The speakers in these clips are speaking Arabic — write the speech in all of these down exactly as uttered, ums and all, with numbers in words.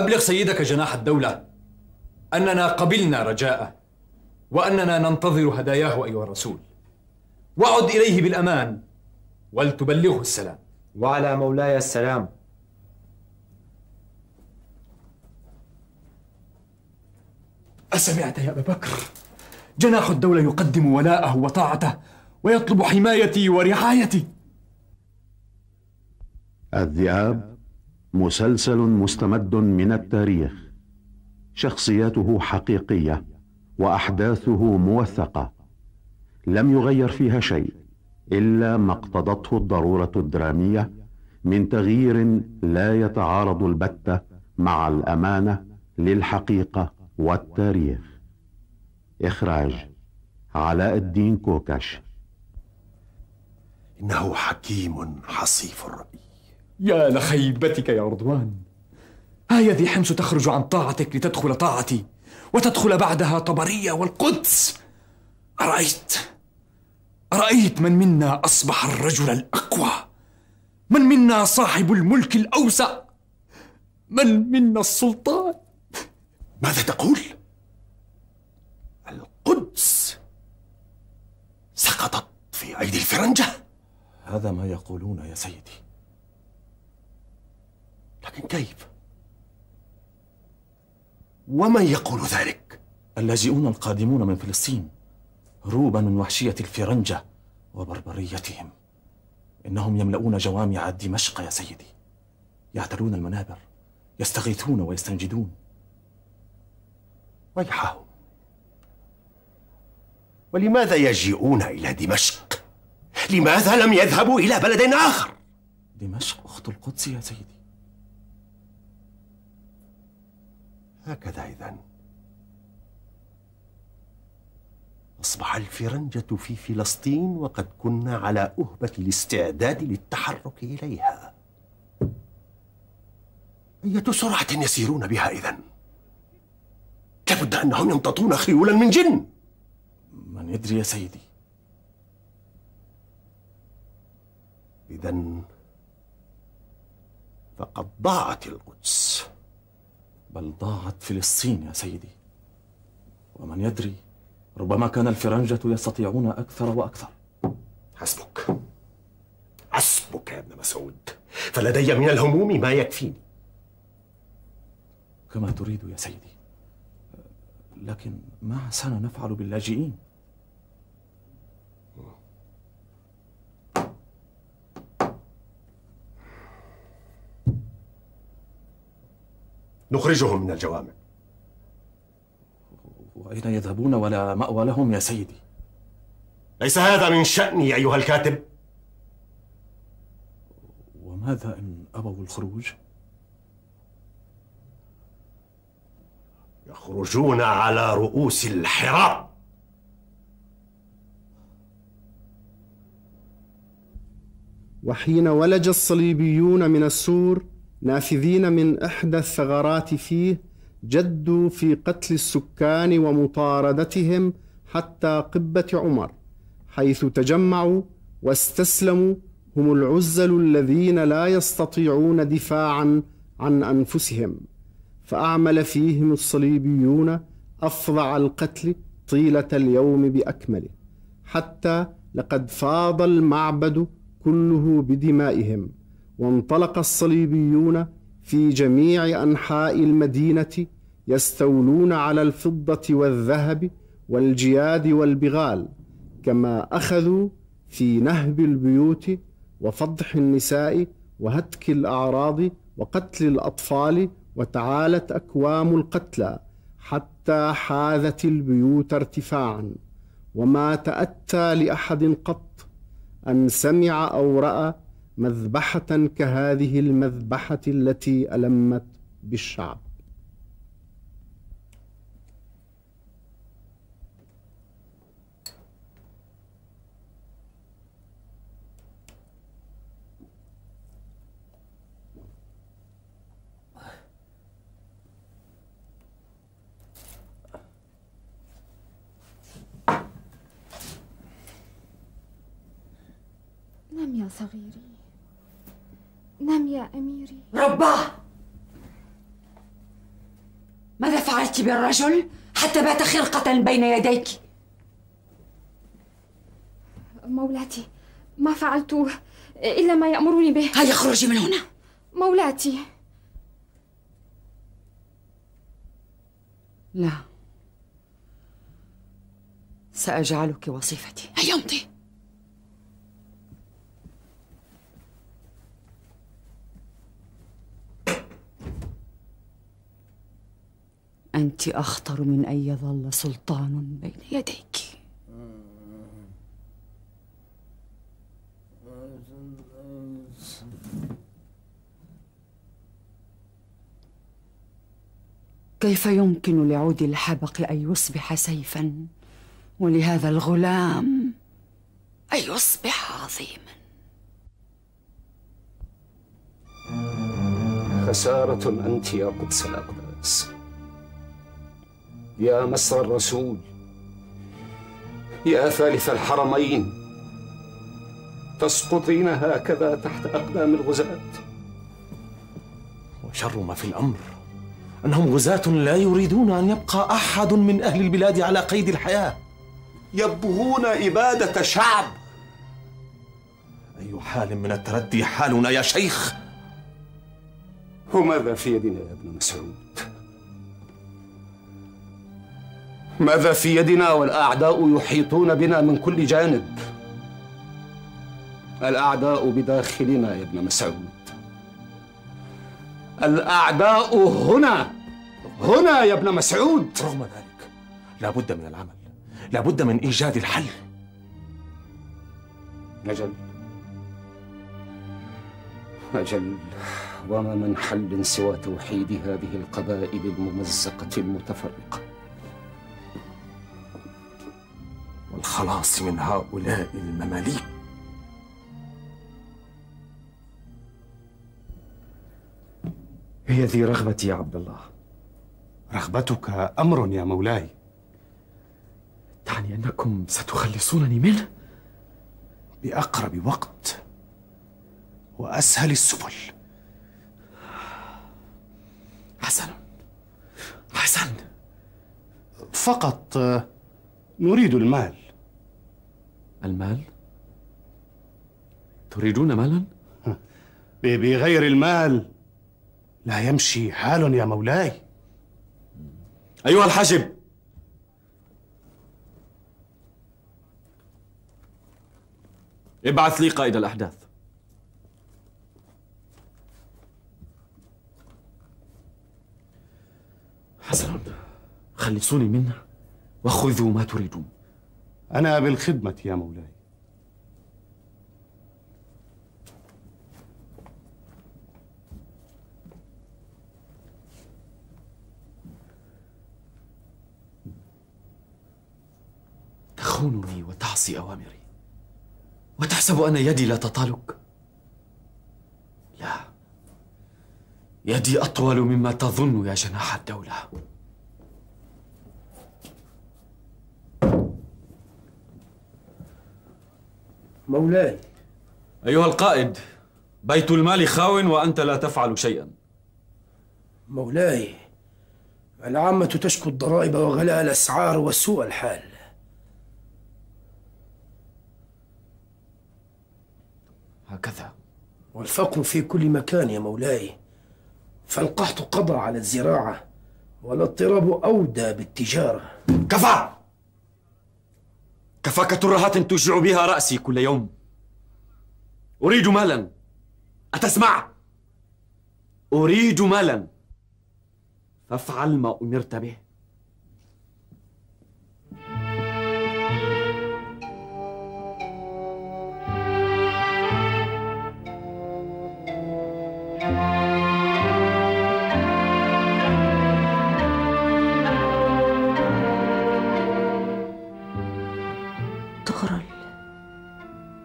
أبلغ سيدك جناح الدولة أننا قبلنا رجاءه وأننا ننتظر هداياه أيها الرسول، وعد إليه بالأمان ولتبلغه السلام. وعلى مولاي السلام. أسمعت يا أبا بكر؟ جناح الدولة يقدم ولاءه وطاعته ويطلب حمايتي ورعايتي. الذئاب مسلسل مستمد من التاريخ، شخصياته حقيقية وأحداثه موثقة، لم يغير فيها شيء إلا ما اقتضته الضرورة الدرامية من تغيير لا يتعارض البتة مع الأمانة للحقيقة والتاريخ. إخراج علاء الدين كوكاش. إنه حكيم حصيف الرأي. يا لخيبتك يا رضوان، ها يذي حمص تخرج عن طاعتك لتدخل طاعتي وتدخل بعدها طبرية والقدس. أرأيت أرأيت من منا أصبح الرجل الأقوى، من منا صاحب الملك الأوسع، من منا السلطان. ماذا تقول؟ القدس سقطت في أيدي الفرنجة؟ هذا ما يقولون يا سيدي، لكن كيف؟ ومن يقول ذلك؟ اللاجئون القادمون من فلسطين، هروبا من وحشية الفرنجة وبربريتهم. إنهم يملؤون جوامع دمشق يا سيدي، يعتلون المنابر، يستغيثون ويستنجدون. ويحهم، ولماذا يجيئون إلى دمشق؟ لماذا لم يذهبوا إلى بلد آخر؟ دمشق أخت القدس يا سيدي. هكذا إذن أصبح الفرنجة في فلسطين، وقد كنا على أهبة الاستعداد للتحرك إليها. أية سرعة يسيرون بها إذن؟ لابد أنهم يمتطون خيولا من جن. من يدري يا سيدي؟ إذن فقد ضاعت القدس، بل ضاعت فلسطين يا سيدي. ومن يدري، ربما كان الفرنجة يستطيعون أكثر وأكثر. حسبك حسبك يا ابن مسعود، فلدي من الهموم ما يكفيني. كما تريد يا سيدي، لكن ما عسانا نفعل باللاجئين؟ نخرجهم من الجوامع. وأين يذهبون ولا مأوى لهم يا سيدي؟ ليس هذا من شأني أيها الكاتب. وماذا إن أبوا الخروج؟ يخرجون على رؤوس الحراب. وحين ولج الصليبيون من السور نافذين من إحدى الثغرات فيه، جدوا في قتل السكان ومطاردتهم حتى قبة عمر، حيث تجمعوا واستسلموا هم العزل الذين لا يستطيعون دفاعا عن أنفسهم، فأعمل فيهم الصليبيون أفظع القتل طيلة اليوم بأكمله، حتى لقد فاض المعبد كله بدمائهم. وانطلق الصليبيون في جميع أنحاء المدينة يستولون على الفضة والذهب والجياد والبغال، كما أخذوا في نهب البيوت وفضح النساء وهتك الأعراض وقتل الأطفال، وتعالت أكوام القتلى حتى حاذت البيوت ارتفاعا. وما تأتى لأحد قط أن سمع أو رأى مذبحة كهذه المذبحة التي ألمت بالشعب. نم يا صغيري، نم يا أميري. رباه فعلت بالرجل حتى بات خرقة بين يديك؟ مولاتي ما فعلت إلا ما يأمرني به. هيا اخرجي من هنا. مولاتي لا، سأجعلك وظيفتي. هيا امضي. أنت أخطر من أن يظل سلطان بين يديك. كيف يمكن لعود الحبق أن يصبح سيفاً ولهذا الغلام أن يصبح عظيماً؟ خسارة أنت يا قدس الأقداس، يا مسر الرسول، يا ثالث الحرمين، تسقطين هكذا تحت أقدام الغزاة. وشر ما في الأمر أنهم غزاة لا يريدون أن يبقى أحد من أهل البلاد على قيد الحياة، يبغون إبادة شعب. أي حال من التردي حالنا يا شيخ؟ وماذا في يدنا يا ابن مسعود؟ ماذا في يدنا والأعداء يحيطون بنا من كل جانب؟ الأعداء بداخلنا يا ابن مسعود، الأعداء هنا، هنا يا ابن مسعود. رغم ذلك لا بد من العمل، لا بد من إيجاد الحل. أجل أجل، وما من حل سوى توحيد هذه القبائل الممزقة المتفرقة والخلاص من هؤلاء المماليك. هي ذي رغبتي يا عبد الله. رغبتك أمر يا مولاي. تعني أنكم ستخلصونني منه؟ بأقرب وقت وأسهل السبل. حسن حسن، فقط نريد المال. المال؟ تريدون مالا؟ بغير المال لا يمشي حال يا مولاي. أيها الحجب، ابعث لي قائد الأحداث. حسنا، خلصوني منه وخذوا ما تريدون. أنا بالخدمة يا مولاي. تخونني وتعصي أوامري وتحسب أن يدي لا تطالك؟ لا، يدي أطول مما تظن يا جناح الدولة. مولاي. أيها القائد، بيت المال خاو وأنت لا تفعل شيئا. مولاي، العامة تشكو الضرائب وغلاء الأسعار وسوء الحال. هكذا. والفقر في كل مكان يا مولاي، فالقحط قضى على الزراعة والاضطراب أودى بالتجارة. كفى! كفاك ترهات توجع بها رأسي كل يوم. أريد مالا، أتسمع؟ أريد مالا، فافعل ما أمرت به.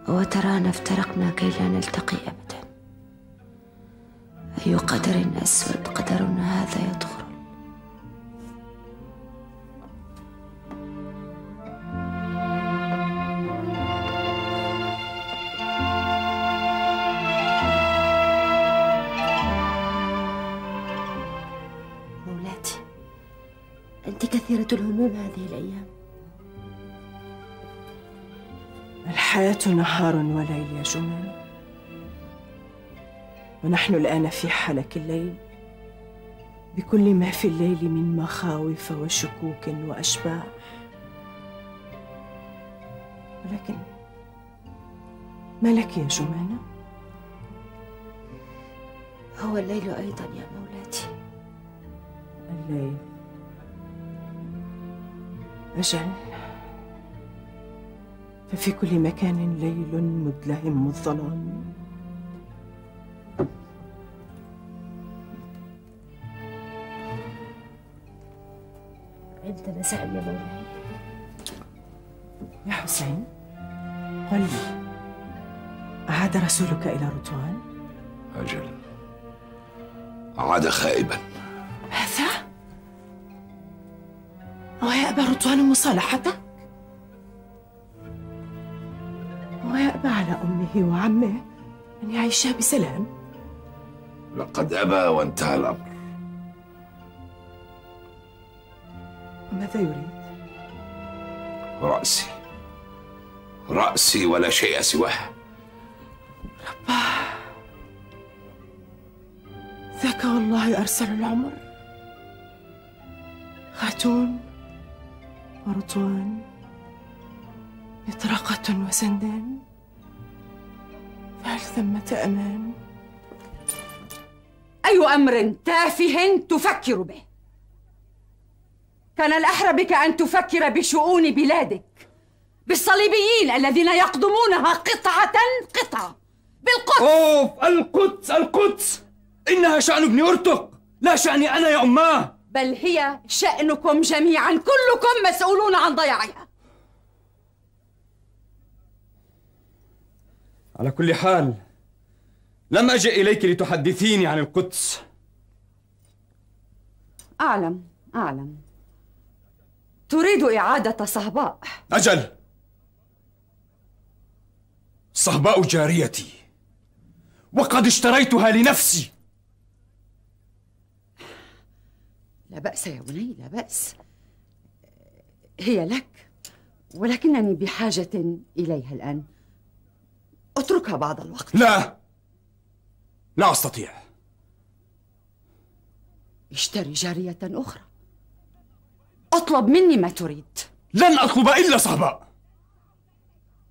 وترانا افترقنا كي لا نلتقي أبدا. أي قدر أسود قدرنا هذا يا طغرل. مولاتي، أنت كثيرة الهموم هذه الأيام. الحياة نهار وليل يا جمان، ونحن الآن في حلك الليل بكل ما في الليل من مخاوف وشكوك وأشباع، ولكن ما لك يا جمانة؟ هو الليل أيضا يا مولاتي. الليل؟ أجل، ففي كل مكان ليل مدلهم الظلام. عندنا سأل يا مولاي. يا حسين، قل لي، عاد رسولك إلى رتوان؟ أجل، عاد خائبا. ماذا؟ ويأبى رتوان مصالحتك؟ ويأبى على أمه وعمه أن يعيشا بسلام؟ لقد أبى وانتهى الأمر. ماذا يريد؟ رأسي، رأسي ولا شيء سواه. رباه، ذاك والله أرسل العمر خاتون ورطوان مطرقة وسندان، فهل ثمة أمان؟ أي أمر تافه تفكر به؟ كان الأحرى بك أن تفكر بشؤون بلادك، بالصليبيين الذين يقدمونها قطعة قطعة، بالقدس. أوف، القدس القدس، إنها شأن ابن ارتق لا شأني أنا يا أماه، بل هي شأنكم جميعا، كلكم مسؤولون عن ضياعها. على كل حال، لم أجئ إليك لتحدثيني عن القدس. أعلم أعلم، تريد إعادة صهباء. أجل، صهباء جاريتي، وقد اشتريتها لنفسي. لا بأس يا بني، لا بأس، هي لك، ولكنني بحاجة إليها الآن، اتركها بعض الوقت. لا، لا أستطيع. اشتري جارية أخرى، اطلب مني ما تريد. لن اطلب الا صهباء.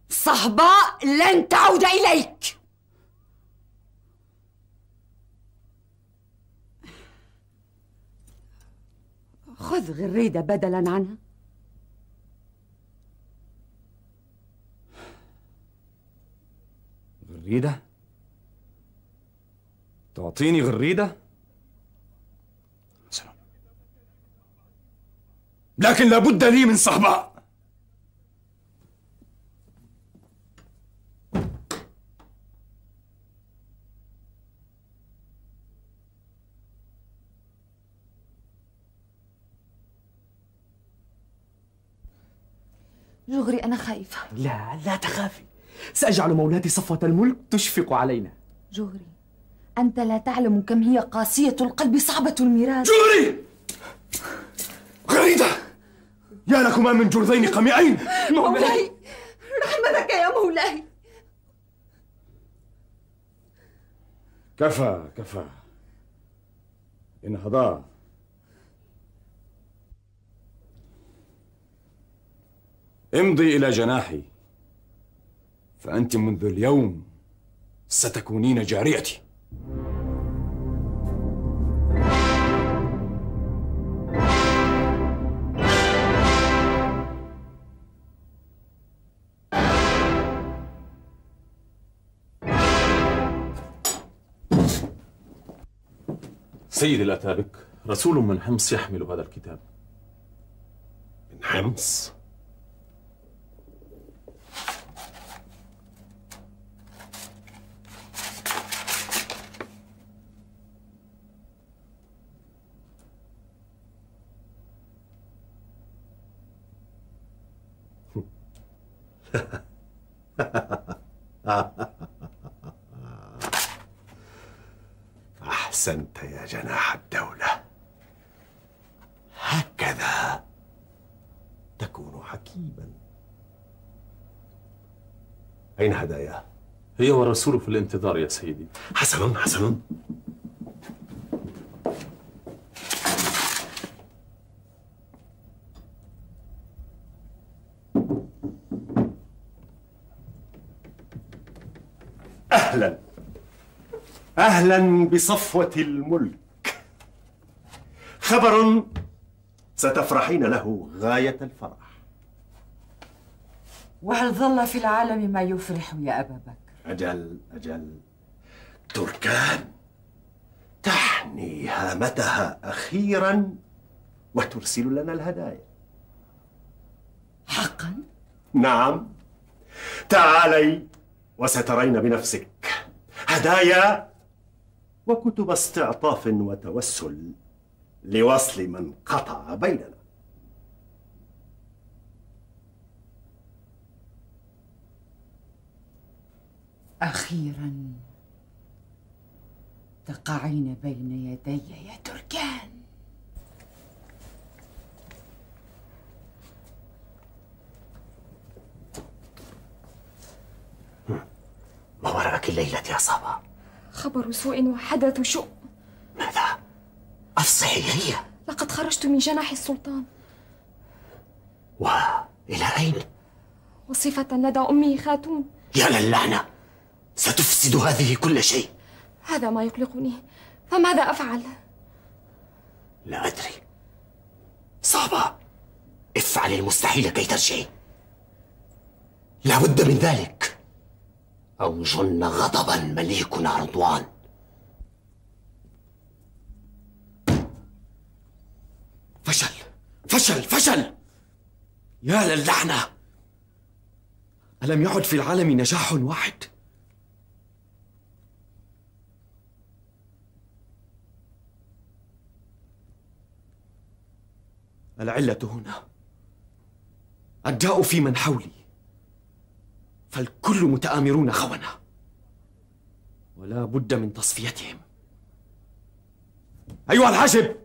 صهباء لن تعود اليك. خذ غريدة بدلا عنها. غريدة؟ تعطيني غريدة؟ لكن لابد لي من صهباء. جغري، أنا خائفة. لا لا تخافي، سأجعل مولاتي صفوة الملك تشفق علينا. جغري، أنت لا تعلم كم هي قاسية القلب، صعبة الميراث. جغري، غريدة، يا لكما من جرذين قميئين. مولاي، رحمتك يا مولاي. كفى كفى، انهضا. امضي إلى جناحي، فأنت منذ اليوم ستكونين جاريتي. سيد الأتابك، رسول من حمص يحمل هذا الكتاب. من حمص؟ أحسنت يا جناح الدولة، هكذا ركيبا. أين هداياه؟ هي والرسول في الانتظار يا سيدي. حسنا حسنا. أهلا أهلا بصفوة الملك. خبر ستفرحين له غاية الفرح. وهل ظل في العالم ما يفرح يا أبا بكر؟ أجل أجل، تركان تحني هامتها أخيرا وترسل لنا الهدايا. حقا؟ نعم، تعالي وسترين بنفسك هدايا وكتب استعطاف وتوسل لوصل من قطع بيننا. أخيراً تقعين بين يدي يا تركان. ما ورأك الليلة يا صبا؟ خبر سوء وحدث شؤم. ماذا؟ أفصحي هي. لقد خرجت من جناح السلطان. وإلى أين؟ وصفة لدى أمي خاتون. يا للعنة، ستفسد هذه كل شيء. هذا ما يقلقني، فماذا أفعل؟ لا أدري. صعبة، افعلي المستحيل كي ترجعي. لا بد من ذلك، أو جن غضبا مليكنا رضوان. فشل فشل فشل. يا للعنة، ألم يعد في العالم نجاح واحد؟ العلة هنا، الداء في من حولي، فالكل متآمرون خونة ولا بد من تصفيتهم. أيها الحاجب.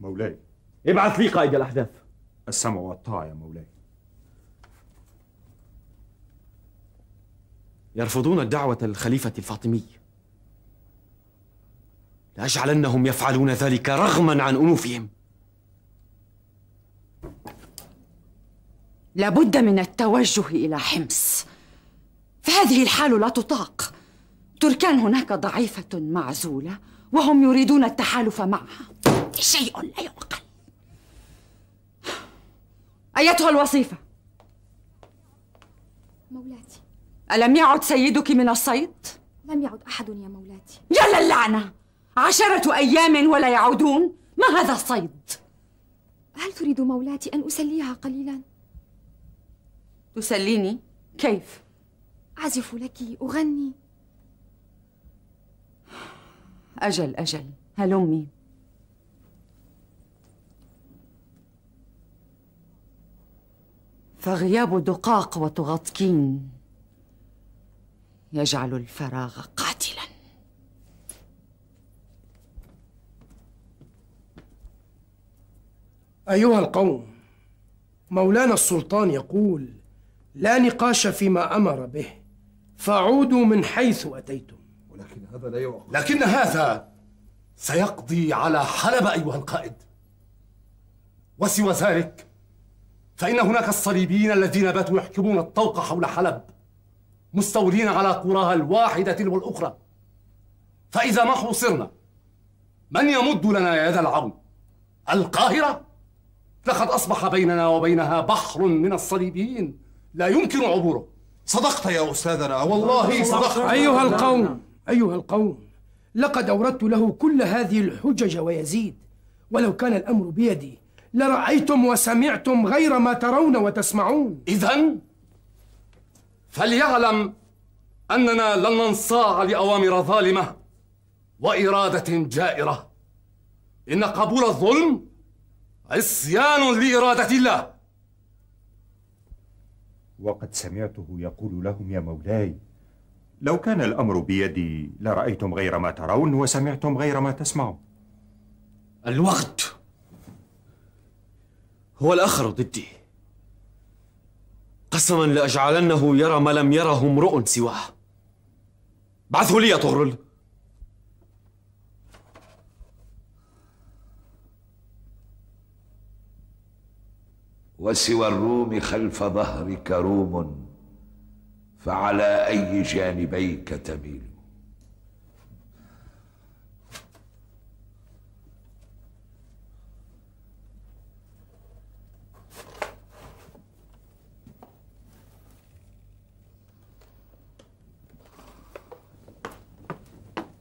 مولاي. ابعث لي قائد الأحداث. السمع والطاعة يا مولاي. يرفضون دعوة الخليفة الفاطمي، لأجعلنهم يفعلون ذلك رغما عن أنوفهم. لابد من التوجه إلى حمص، فهذه الحال لا تطاق. تركان هناك ضعيفة معزولة وهم يريدون التحالف معها، شيء لا يعقل. أيتها الوصيفة. مولاتي. ألم يعد سيدك من الصيد؟ لم يعد أحد يا مولاتي. يا للعنة، عشرة أيام ولا يعودون؟ ما هذا الصيد؟ هل تريد مولاتي أن أسليها قليلا؟ تسليني؟ كيف؟ أعزف لك، أغني. أجل أجل، هلمي. فغياب دقاق وتغطكين يجعل الفراغ قاتلا. أيها القوم، مولانا السلطان يقول لا نقاش فيما أمر به، فعودوا من حيث أتيتم. ولكن هذا لا يعقل. لكن هذا سيقضي على حلب أيها القائد، وسوى ذلك فإن هناك الصليبيين الذين باتوا يحكمون الطوق حول حلب، مستولين على قراها الواحدة تلو الأخرى. فإذا ما حوصرنا، من يمد لنا يد العون؟ القاهرة؟ لقد أصبح بيننا وبينها بحر من الصليبيين لا يمكن عبوره. صدقت يا أستاذنا، والله صدقت. أيها القوم أيها القوم، لقد أوردت له كل هذه الحجج ويزيد. ولو كان الأمر بيدي لرأيتم وسمعتم غير ما ترون وتسمعون. إذن فليعلم أننا لن ننصاع لأوامر ظالمة وإرادة جائرة. إن قبول الظلم عصيان لإرادة الله. وقد سمعته يقول لهم يا مولاي: لو كان الأمر بيدي لرأيتم غير ما ترون وسمعتم غير ما تسمعون. الوقت هو الآخر ضدي. قسما لأجعلنه يرى ما لم يره امرؤ سواه. بعثه لي يا طغرل. وسوى الروم خلف ظهرك روم، فعلى أي جانبيك تميل؟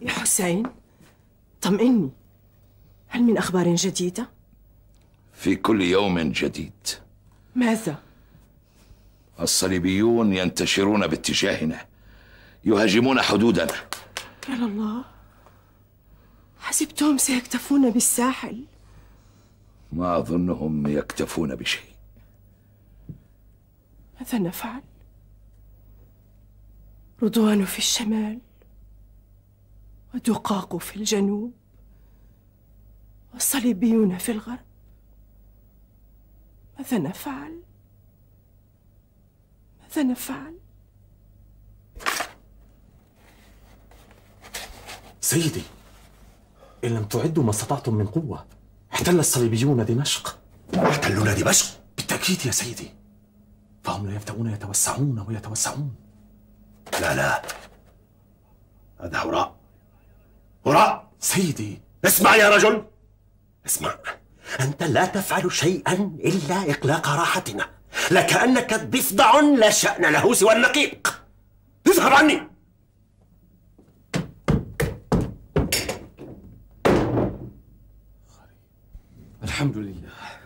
يا حسين طمئني، هل من أخبار جديدة؟ في كل يوم جديد. ماذا؟ الصليبيون ينتشرون باتجاهنا، يهاجمون حدودنا. يا الله، حسبتهم سيكتفون بالساحل. ما أظنهم يكتفون بشيء. ماذا نفعل؟ رضوان في الشمال، ودقاق في الجنوب، والصليبيون في الغرب. ماذا نفعل؟ ماذا نفعل؟ سيدي، إن لم تعدوا ما استطعتم من قوة، احتل الصليبيون دمشق. احتلونا دمشق؟ بالتأكيد يا سيدي، فهم لا يبدؤون يتوسعون ويتوسعون. لا لا، هذا هراء. هراء سيدي. اسمع يا رجل، اسمع، أنت لا تفعل شيئا إلا إقلاق راحتنا، لكأنك ضفدع لا شأن له سوى النقيق. اذهب عني. الحمد لله،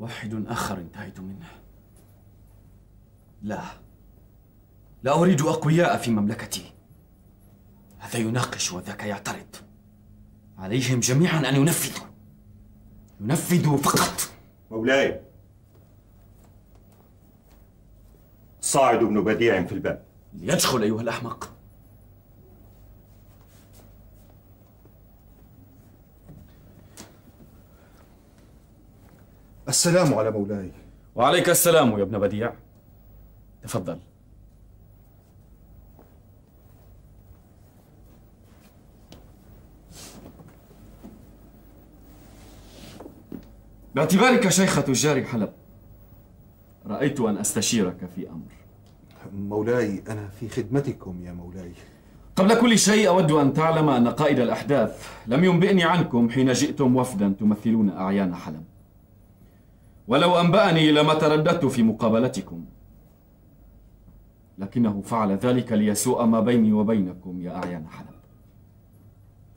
واحد آخر انتهيت منه. لا، لا أريد أقوياء في مملكتي. هذا يناقش وذاك يعترض، عليهم جميعا أن ينفذوا، ينفذوا فقط. مولاي، صاعد ابن بديع في الباب. ليدخل أيها الأحمق. السلام على مولاي. وعليك السلام يا ابن بديع، تفضل. باعتبارك شيخ تجار حلب، رأيت أن أستشيرك في أمر. مولاي، أنا في خدمتكم يا مولاي. قبل كل شيء أود أن تعلم أن قائد الأحداث لم ينبئني عنكم حين جئتم وفدا تمثلون أعيان حلب، ولو أنبأني لما ترددت في مقابلتكم، لكنه فعل ذلك ليسوء ما بيني وبينكم يا أعيان حلب.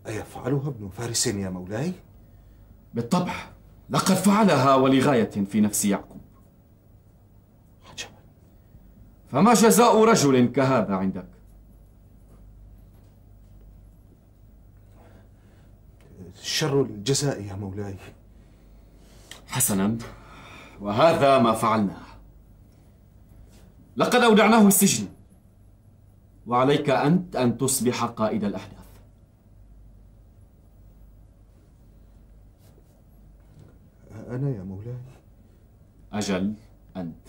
أيفعلها ابن فارس يا مولاي؟ بالطبع، لقد فعلها ولغاية في نفس يعقوب. عجبا، فما جزاء رجل كهذا عندك؟ شر الجزاء يا مولاي. حسنا، وهذا ما فعلناه. لقد أودعناه السجن، وعليك أنت أن تصبح قائد الأحداث. أنا يا مولاي؟ أجل، أنت.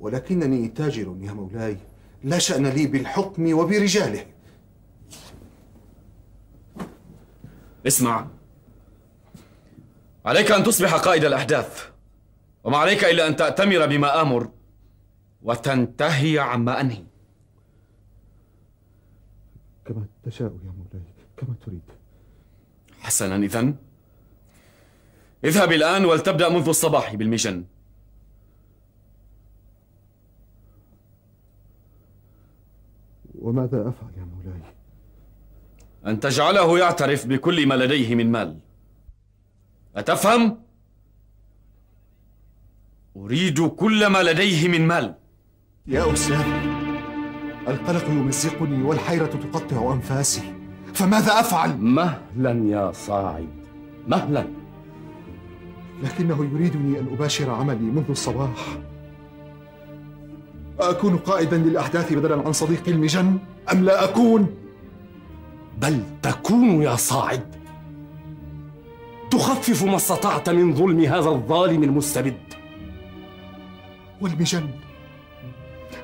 ولكنني تاجر يا مولاي، لا شأن لي بالحكم وبرجاله. اسمع، عليك أن تصبح قائد الأحداث، وما عليك إلا أن تأتمر بما آمر وتنتهي عما أنهي. كما تشاء يا مولاي، كما تريد. حسنا، إذن اذهب الآن ولتبدأ منذ الصباح بالمجن. وماذا أفعل يا مولاي؟ أن تجعله يعترف بكل ما لديه من مال، أتفهم؟ أريد كل ما لديه من مال. يا أستاذ، القلق يمزقني والحيرة تقطع أنفاسي، فماذا أفعل؟ مهلا يا صاعد، مهلا. لكنه يريدني أن أباشر عملي منذ الصباح. أكون قائدا للأحداث بدلا عن صديقي المجن، أم لا أكون؟ بل تكون يا صاعد، تخفف ما استطعت من ظلم هذا الظالم المستبد. والمجن،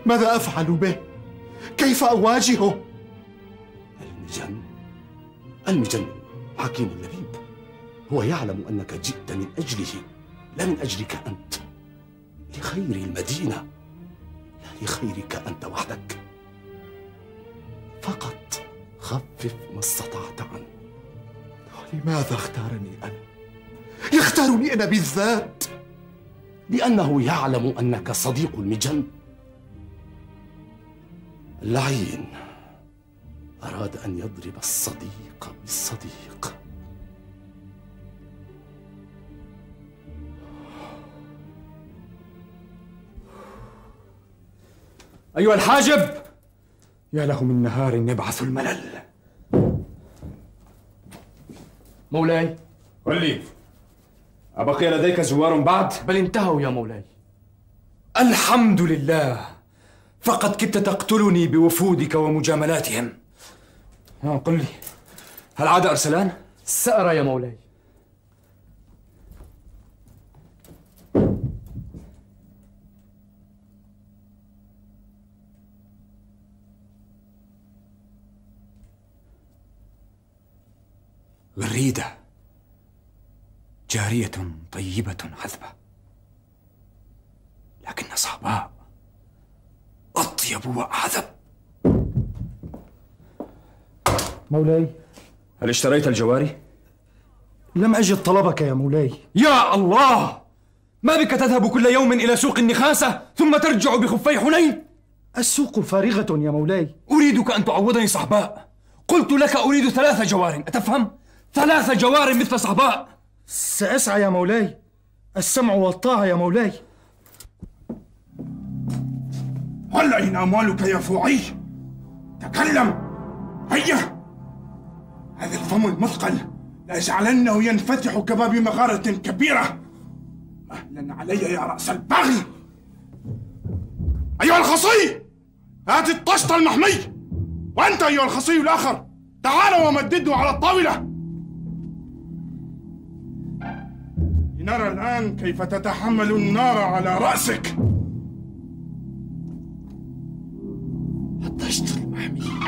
ماذا أفعل به؟ كيف أواجهه؟ المجن؟ المجن حكيم لبيب، هو يعلم أنك جئت من أجله لا من أجلك أنت، لخير المدينة لا لخيرك أنت وحدك، فقط خفف ما استطعت عنه. لماذا اختارني أنا؟ يختارني أنا بالذات؟ لأنه يعلم أنك صديق المجن. اللعين أراد أن يضرب الصديق بالصديق. أيها الحاجب، يا له من نهار يبعث الملل. مولاي، قل لي، أبقي لديك زوار بعد؟ بل انتهوا يا مولاي. الحمد لله، فقد كدت تقتلني بوفودك ومجاملاتهم. ها قل لي، هل عاد أرسلان؟ سأرى يا مولاي. غريدة، جارية طيبة حذبة، لكن صهباء أطيب وأعذب. مولاي، هل اشتريت الجواري؟ لم أجد طلبك يا مولاي. يا الله، ما بك تذهب كل يوم إلى سوق النخاسة ثم ترجع بخفي حنين؟ السوق فارغة يا مولاي. أريدك أن تعوضني صهباء، قلت لك أريد ثلاث جوار، أتفهم؟ ثلاث جوار مثل صهباء. سأسعى يا مولاي، السمع والطاعة يا مولاي. هل أين أموالك يا فوعي؟ تكلم، هيا. هذا الفم المثقل لأجعلنه ينفتح كباب مغارة كبيرة. مهلا علي يا رأس البغل. أيها الخصي، هات الطشت المحمي، وأنت أيها الخصي الآخر تعال ومدده على الطاولة. نرى الآن كيف تتحمل النار على رأسك. الطشت المحمي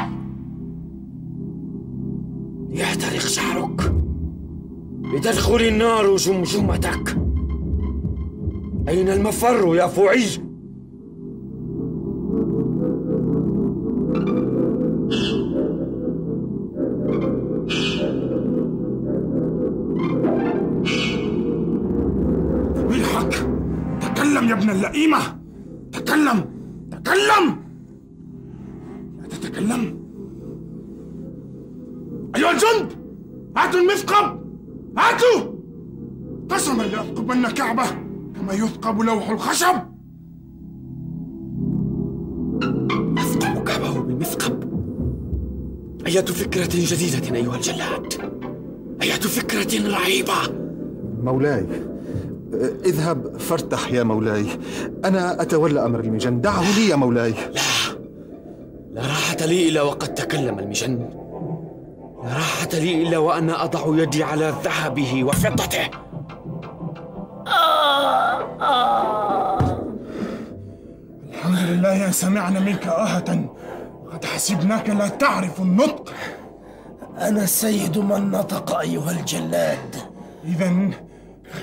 يحترق شعرك لتدخل النار جمجمتك. أين المفر يا فوعي؟ اللئيمة، تكلم تكلم. لا تتكلم. أيها الجند، هاتوا المثقب، هاتوا. قسما لأثقبن كعبه كما يثقب لوح الخشب. أثقب كعبه بالمثقب. أية فكرة جديدة أيها الجلاد، أية فكرة رهيبة. مولاي، اذهب فارتح يا مولاي، أنا أتولى أمر المجن، دعه لي يا مولاي. لا، لا راحة لي إلا وقد تكلم المجن، لا راحة لي إلا وأنا أضع يدي على ذهبه وفضته. الحمد لله، سمعنا منك آهة، وقد حسبناك لا تعرف النطق. أنا سيد من نطق أيها الجلاد. إذن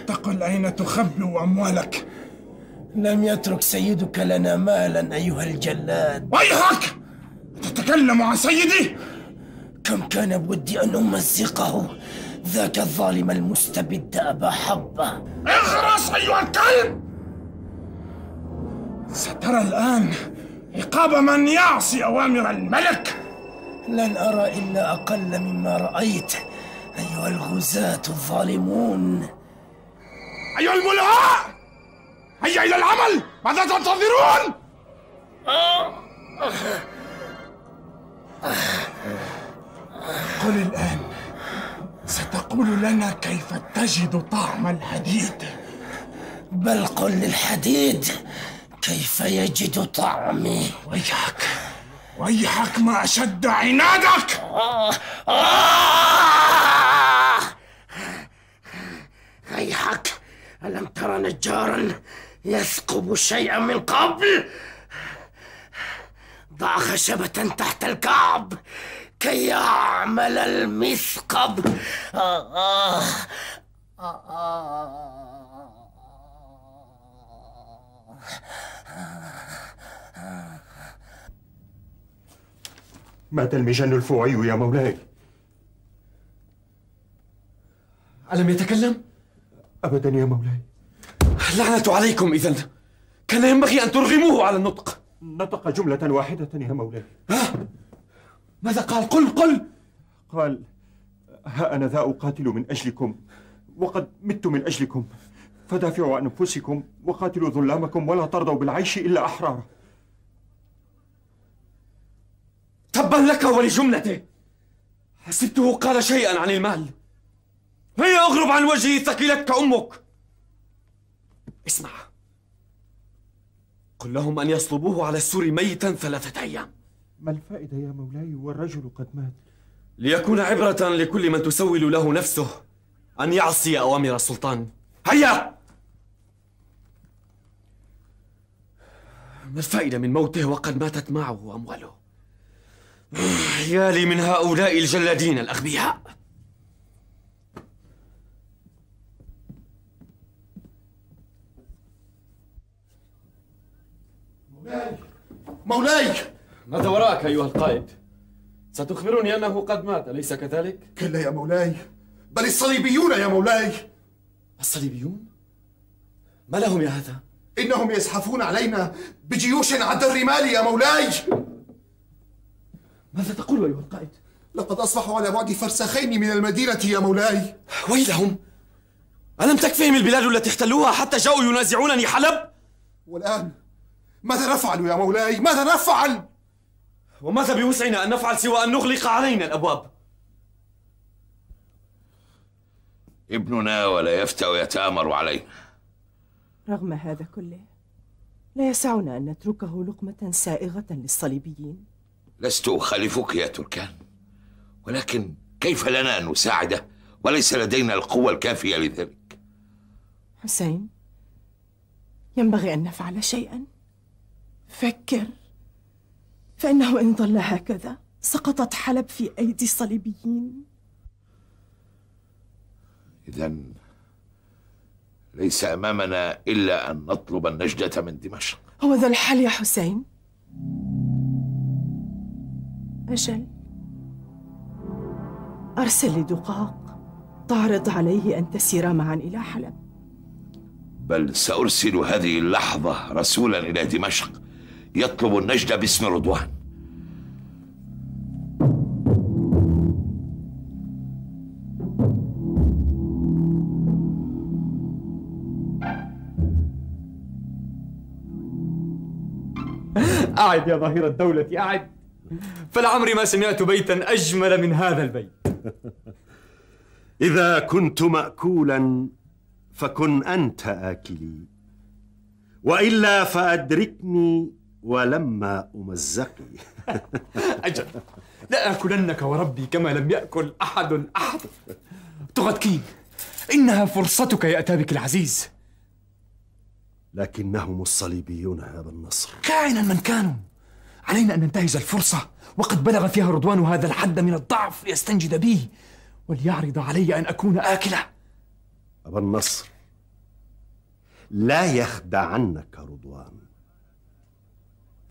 تقل أين تخبئ أموالك. لم يترك سيدك لنا مالا أيها الجلاد. ويحك، تتكلم عن سيدي؟ كم كان بودي أن أمزقه، ذاك الظالم المستبد أبا حبة. اغرس أيها الكلب، سترى الآن عقاب من يعصي أوامر الملك. لن أرى إلا أقل مما رأيت أيها الغزاة الظالمون. أيها الملهاء، هيا إلى العمل، ماذا تنتظرون؟ قل الآن، ستقول لنا كيف تجد طعم الحديد. بل قل للحديد كيف يجد طعمي. ويحك، ويحك، ما أشد عنادك. ويحك، ألم ترى نجارا يثقب شيئا من قبل؟ ضع خشبة تحت الكعب كي يعمل المثقب. آه آه آه آه آه. مات المجن الفوعي يا مولاي. ألم يتكلم؟ أبدا يا مولاي. لعنة عليكم إذن، كان ينبغي أن ترغموه على النطق. نطق جملة واحدة يا مولاي. ها؟ ماذا قال؟ قل قل. قال: ها أنا ذا أقاتل من أجلكم وقد مت من أجلكم، فدافعوا عن أنفسكم وقاتلوا ظلامكم ولا ترضوا بالعيش إلا أحرارا. تبا لك ولجملته، حسبته قال شيئا عن المال. هيا أغرب عن وجهي ثقلتك أمك. اسمع، قل لهم أن يصلبوه على السور ميتا ثلاثة أيام. ما الفائدة يا مولاي والرجل قد مات؟ ليكون عبرة لكل من تسول له نفسه أن يعصي أوامر السلطان. هيا! ما الفائدة من موته وقد ماتت معه أمواله؟ يا لي من هؤلاء الجلادين الأغبياء. مولاي مولاي، ماذا وراك أيها القائد؟ ستخبرني أنه قد مات، أليس كذلك؟ كلا يا مولاي، بل الصليبيون يا مولاي. الصليبيون؟ ما لهم يا هذا؟ إنهم يزحفون علينا بجيوش عد الرمال يا مولاي. ماذا تقول أيها القائد؟ لقد أصبحوا على بعد فرسخين من المدينة يا مولاي. ويلهم، ألم تكفهم البلاد التي احتلوها حتى جاءوا ينازعونني حلب؟ والآن ماذا نفعل يا مولاي؟ ماذا نفعل؟ وماذا بوسعنا أن نفعل سوى أن نغلق علينا الأبواب؟ ابننا ولا يفتأ ويتآمر علينا. رغم هذا كله لا يسعنا أن نتركه لقمة سائغة للصليبيين. لست أخالفك يا تركان، ولكن كيف لنا أن نساعده وليس لدينا القوة الكافية لذلك؟ حسين، ينبغي أن نفعل شيئا. فكر، فإنه إن ظل هكذا سقطت حلب في أيدي الصليبيين. إذن ليس أمامنا إلا أن نطلب النجدة من دمشق. هو ذا الحل يا حسين. أجل، أرسل لدقاق تعرض عليه أن تسير معا إلى حلب. بل سأرسل هذه اللحظة رسولا إلى دمشق يطلب النجدة باسم رضوان. أعد يا ظهير الدولة أعد، فلعمري ما سمعت بيتا أجمل من هذا البيت. إذا كنت مأكولا فكن أنت آكلي، وإلا فأدركني ولما أمزقي. أجل، لآكلنك وربي كما لم يأكل أحد أحد. تغتكين، إنها فرصتك يا أتابك العزيز. لكنهم الصليبيون هذا النصر. كائنا من كانوا، علينا أن ننتهز الفرصة وقد بلغ فيها رضوان هذا الحد من الضعف ليستنجد به وليعرض علي أن أكون آكلة. أبا النصر، لا يخدعنك رضوان،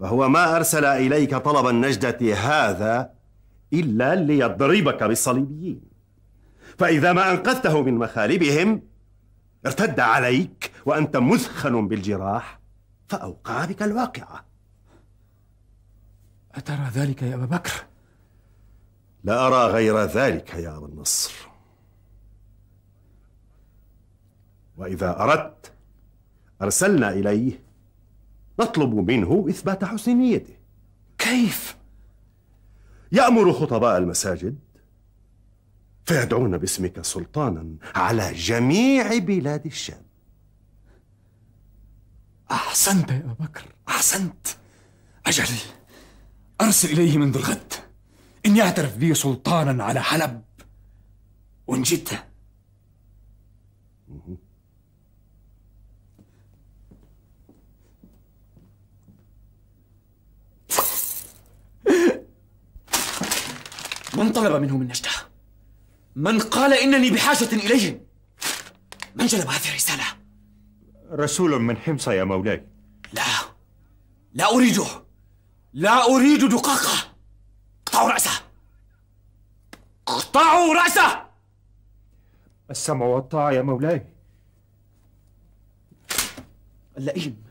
فهو ما أرسل إليك طلب النجدة هذا إلا ليضربك بالصليبيين، فإذا ما أنقذته من مخالبهم ارتد عليك وأنت مثخن بالجراح فأوقع بك الواقعة. أترى ذلك يا أبا بكر؟ لا أرى غير ذلك يا أبا النصر، وإذا أردت أرسلنا إليه نطلب منه إثبات حسن نيته. كيف؟ يأمر خطباء المساجد فيدعون باسمك سلطانا على جميع بلاد الشام. أحسنت يا أبا بكر، أحسنت. أجل، أرسل إليه منذ الغد إن يعترف بي سلطانا على حلب وإن جدة. من طلب منهم النجدة؟ من قال إنني بحاجة إليهم؟ من جلب هذه الرسالة؟ رسول من حمص يا مولاي. لا، لا أريده، لا أريد دقاقة. اقطعوا رأسه، اقطعوا رأسه. السمع والطاعة يا مولاي. اللئيم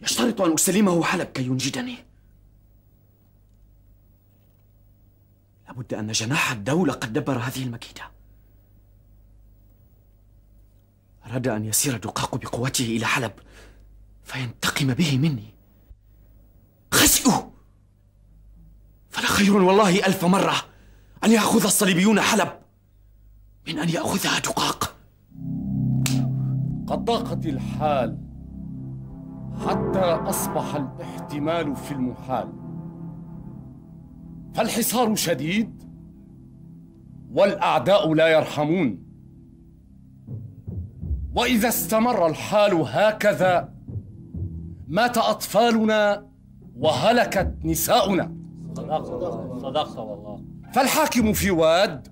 يشترط أن أسلمه حلب كي ينجدني. لابد أن جناح الدولة قد دبر هذه المكيدة. أراد أن يسير دقاق بقوته إلى حلب فينتقم به مني. خسئوا، فلا خير والله ألف مرة أن يأخذ الصليبيون حلب من أن يأخذها دقاق. قد ضاقت الحال حتى أصبح الاحتمال في المحال، فالحصار شديد والأعداء لا يرحمون، وإذا استمر الحال هكذا مات أطفالنا وهلكت نساؤنا. صدقت صدقت والله. فالحاكم في واد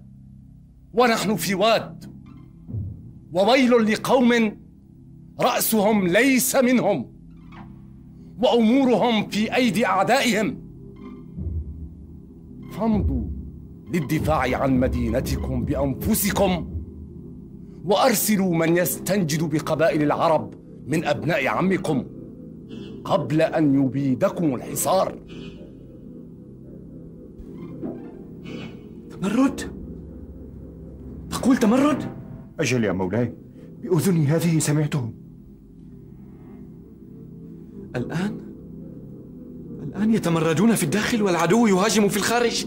ونحن في واد، وويل لقوم رأسهم ليس منهم وأمورهم في أيدي أعدائهم. فامضوا للدفاع عن مدينتكم بأنفسكم، وأرسلوا من يستنجد بقبائل العرب من أبناء عمكم قبل أن يبيدكم الحصار. تمرد؟ تقول تمرد؟ أجل يا مولاي، بأذني هذه سمعته. الآن الآن يتمردون في الداخل والعدو يهاجم في الخارج.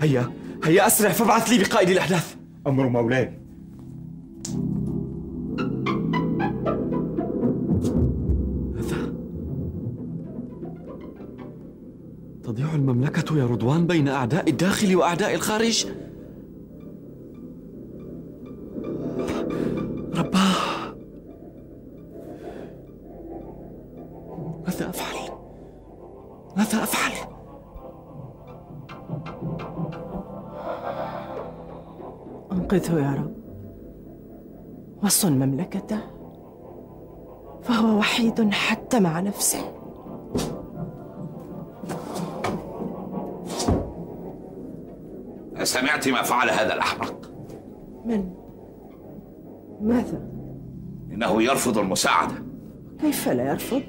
هيا هيا أسرع فابعث لي بقائد الأحداث. أمر مولاي. ماذا؟ تضيع المملكة يا رضوان بين أعداء الداخل وأعداء الخارج؟ انقذه يا رب، وصل مملكته، فهو وحيد حتى مع نفسه. أسمعت ما فعل هذا الأحمق؟ من؟ ماذا؟ إنه يرفض المساعدة. كيف لا يرفض؟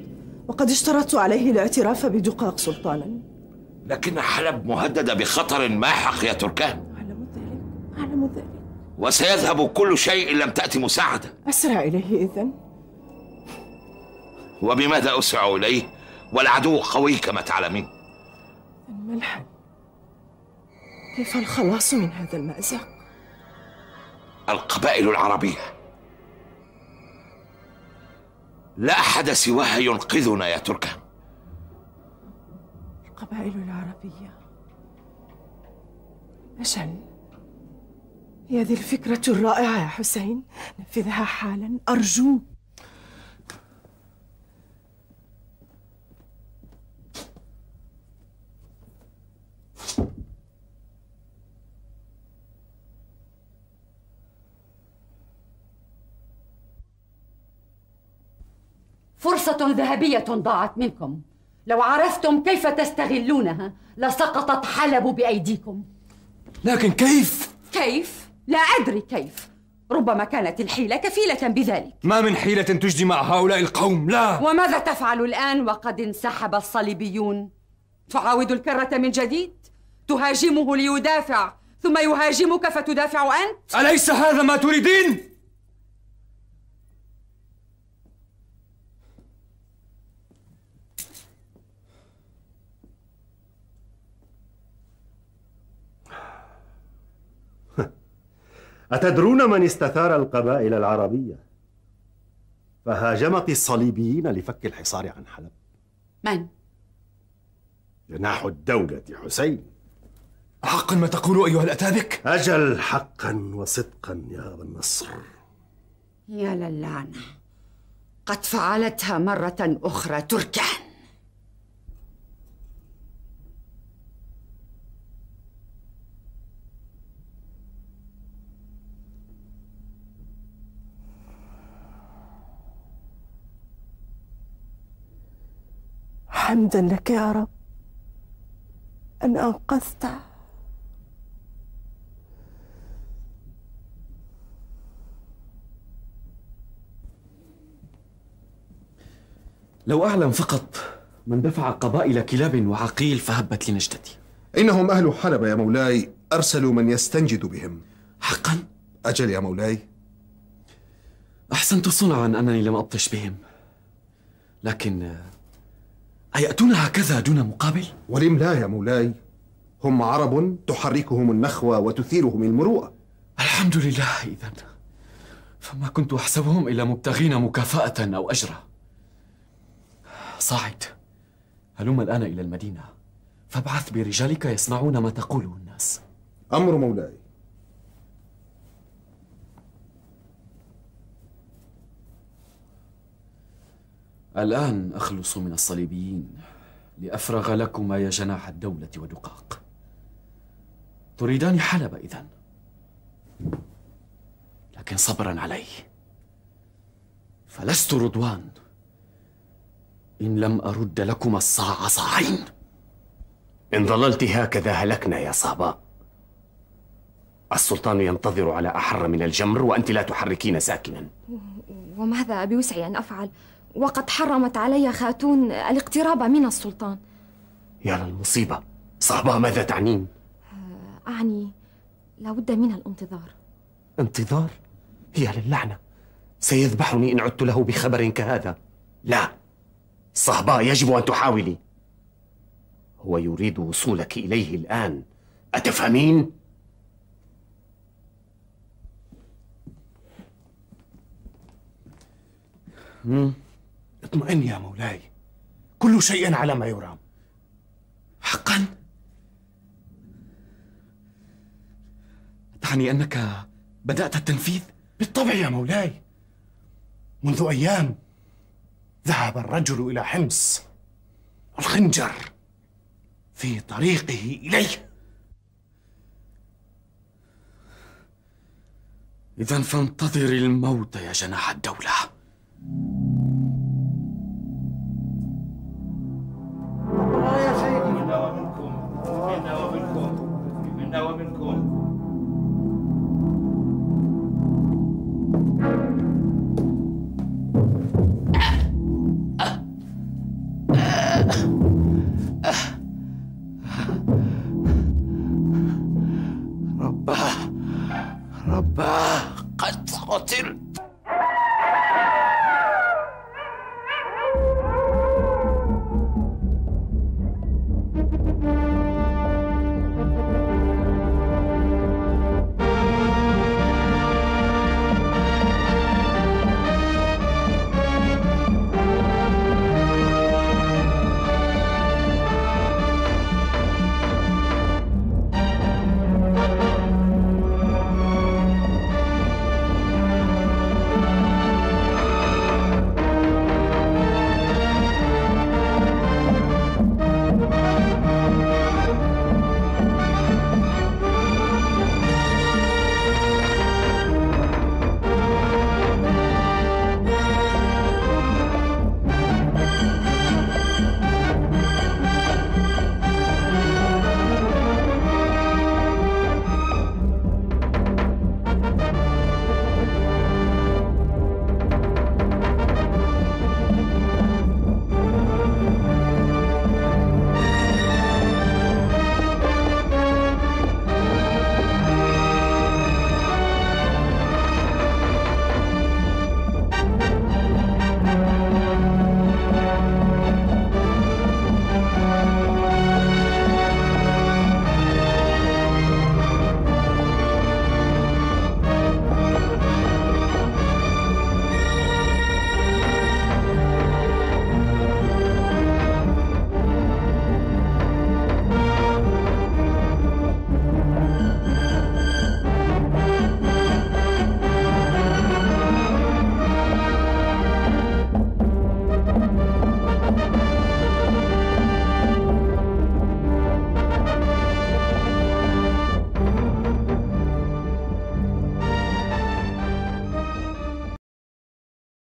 وقد اشترطت عليه الاعتراف بدقاق سلطانا. لكن حلب مهددة بخطر ماحق يا تركان. أعلم ذلك، أعلم ذلك. وسيذهب كل شيء إن لم تأتي مساعدة. أسرع إليه إذن. وبماذا أسرع إليه والعدو قوي كما تعلمين؟ ما الحل؟ كيف الخلاص من هذا المأزق؟ القبائل العربية لا أحد سواها ينقذنا يا تركان. القبائل العربية، أجل، هذه الفكرة الرائعة يا حسين، نفذها حالا أرجوك. فرصة ذهبية ضاعت منكم، لو عرفتم كيف تستغلونها لسقطت حلب بأيديكم. لكن كيف؟ كيف؟ لا أدري كيف، ربما كانت الحيلة كفيلة بذلك. ما من حيلة تجدي مع هؤلاء القوم، لا. وماذا تفعل الآن وقد انسحب الصليبيون؟ تعاود الكرة من جديد؟ تهاجمه ليدافع ثم يهاجمك فتدافع أنت؟ أليس هذا ما تريدين؟ أتدرون من استثار القبائل العربية فهاجمت الصليبيين لفك الحصار عن حلب؟ من؟ جناح الدولة حسين. أحقا ما تقول أيها الأتابك؟ أجل حقا وصدقا يا أبا النصر. يا للعنة، قد فعلتها مرة أخرى تركان. حمدا لك يا رب أن أنقذت. لو أعلم فقط من دفع قبائل كلاب وعقيل فهبت لنجدتي. إنهم أهل حلب يا مولاي، أرسلوا من يستنجد بهم. حقا؟ أجل يا مولاي. أحسنت صنعا أنني لم أبطش بهم، لكن أيأتون هكذا دون مقابل؟ ولم لا يا مولاي، هم عرب تحركهم النخوة وتثيرهم المروءة. الحمد لله. إذن فما كنت أحسبهم إلا مبتغين مكافأة أو أجرا. صاعد، هلم الآن إلى المدينة فابعث برجالك يصنعون ما تقوله الناس. أمر مولاي. الآن أخلص من الصليبيين لأفرغ لكما يا جناح الدولة ودقاق. تريدان حلب إذن، لكن صبرا علي، فلست رضوان إن لم أرد لكما الصاع صاعين. إن ظللت هكذا هلكنا يا صهباء. السلطان ينتظر على أحر من الجمر وأنت لا تحركين ساكنا. وماذا بوسعي أن أفعل؟ وقد حرمت علي خاتون الاقتراب من السلطان. يا للمصيبة. صهباء ماذا تعنين؟ أعني لابد من الانتظار. انتظار؟ يا للعنة، سيذبحني إن عدت له بخبر كهذا. لا صهباء، يجب أن تحاولي. هو يريد وصولك إليه الآن، أتفهمين؟ اطمئن يا مولاي، كل شيء على ما يرام. حقا؟ تعني أنك بدأت التنفيذ؟ بالطبع يا مولاي، منذ أيام ذهب الرجل إلى حمص، الخنجر في طريقه إليه. إذن فانتظري الموت يا جناح الدولة. يا سيدي، منا ومنكم، منا ومنكم، منا ومنكم. رباه رباه قد قتل.